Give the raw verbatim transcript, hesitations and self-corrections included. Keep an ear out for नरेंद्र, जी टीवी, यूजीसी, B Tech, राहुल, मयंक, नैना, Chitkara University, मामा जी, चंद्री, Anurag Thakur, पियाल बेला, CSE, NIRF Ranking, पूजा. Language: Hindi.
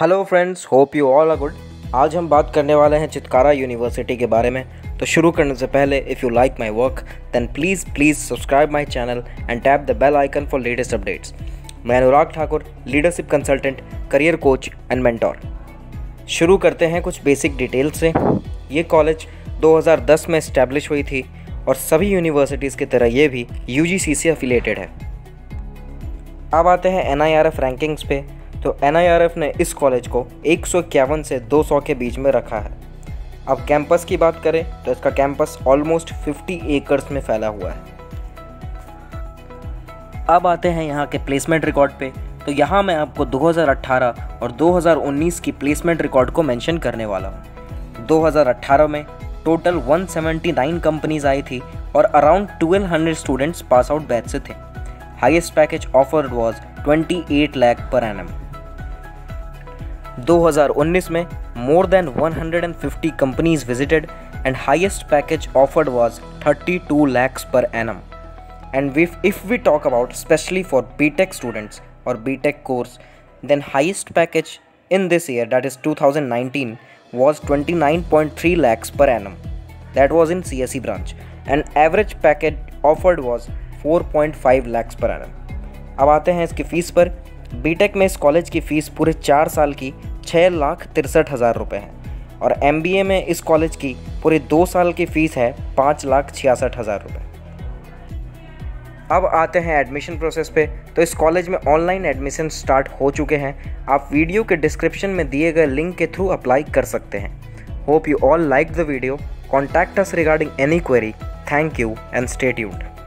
Hello friends, hope you all are good. आज हम बात करने वाले हैं चितकारा यूनिवर्सिटी के बारे में। तो शुरू करने से पहले if you like my work then please please subscribe my channel and tap the bell icon for latest updates. मैं Anurag Thakur, leadership consultant, career coach and mentor. शुरू करते हैं कुछ बेसिक डिटेल से। ये कॉलेज दो हज़ार दस में इस्टेब्लिश हुई थी और सभी यूनिवर्सिटीज़ की तरह ये भी यूजीसी से अफिलेटेड है। अब आते हैं N I R F rankings पे। तो एन आई आर एफ ने इस कॉलेज को एक सौ इक्यावन से दो सौ के बीच में रखा है। अब कैंपस की बात करें तो इसका कैंपस ऑलमोस्ट फिफ्टी एकर्स में फैला हुआ है। अब आते हैं यहाँ के प्लेसमेंट रिकॉर्ड पे। तो यहाँ मैं आपको दो हज़ार अठारह और दो हज़ार उन्नीस की प्लेसमेंट रिकॉर्ड को मेंशन करने वाला हूँ। दो हज़ार अठारह में टोटल एक सौ उन्यासी कंपनीज आई थी और अराउंड बारह सौ स्टूडेंट्स पास आउट बैच से थे। हाईएस्ट पैकेज ऑफर्ड वाज अट्ठाईस लाख पर एनम। दो हज़ार उन्नीस में मोर देन एक सौ पचास companies visited and highest package offered was बत्तीस lakh per annum. And if, if we talk about especially for B Tech students or B Tech course, then highest package in this year, that is two thousand nineteen, was twenty-nine point three lakhs per annum. That was in C S E branch. And average package offered was four point five lakhs per annum. अब आते हैं इसकी फीस पर। B Tech में इस कॉलेज की फ़ीस पूरे चार साल की छः लाख तिरसठ हज़ार रुपये है और M B A में इस कॉलेज की पूरे दो साल की फ़ीस है पाँच लाख छियासठ हज़ार रुपये। अब आते हैं एडमिशन प्रोसेस पे। तो इस कॉलेज में ऑनलाइन एडमिशन स्टार्ट हो चुके हैं। आप वीडियो के डिस्क्रिप्शन में दिए गए लिंक के थ्रू अप्लाई कर सकते हैं। Hope you all like the video. Contact us regarding any query. Thank you and stay tuned.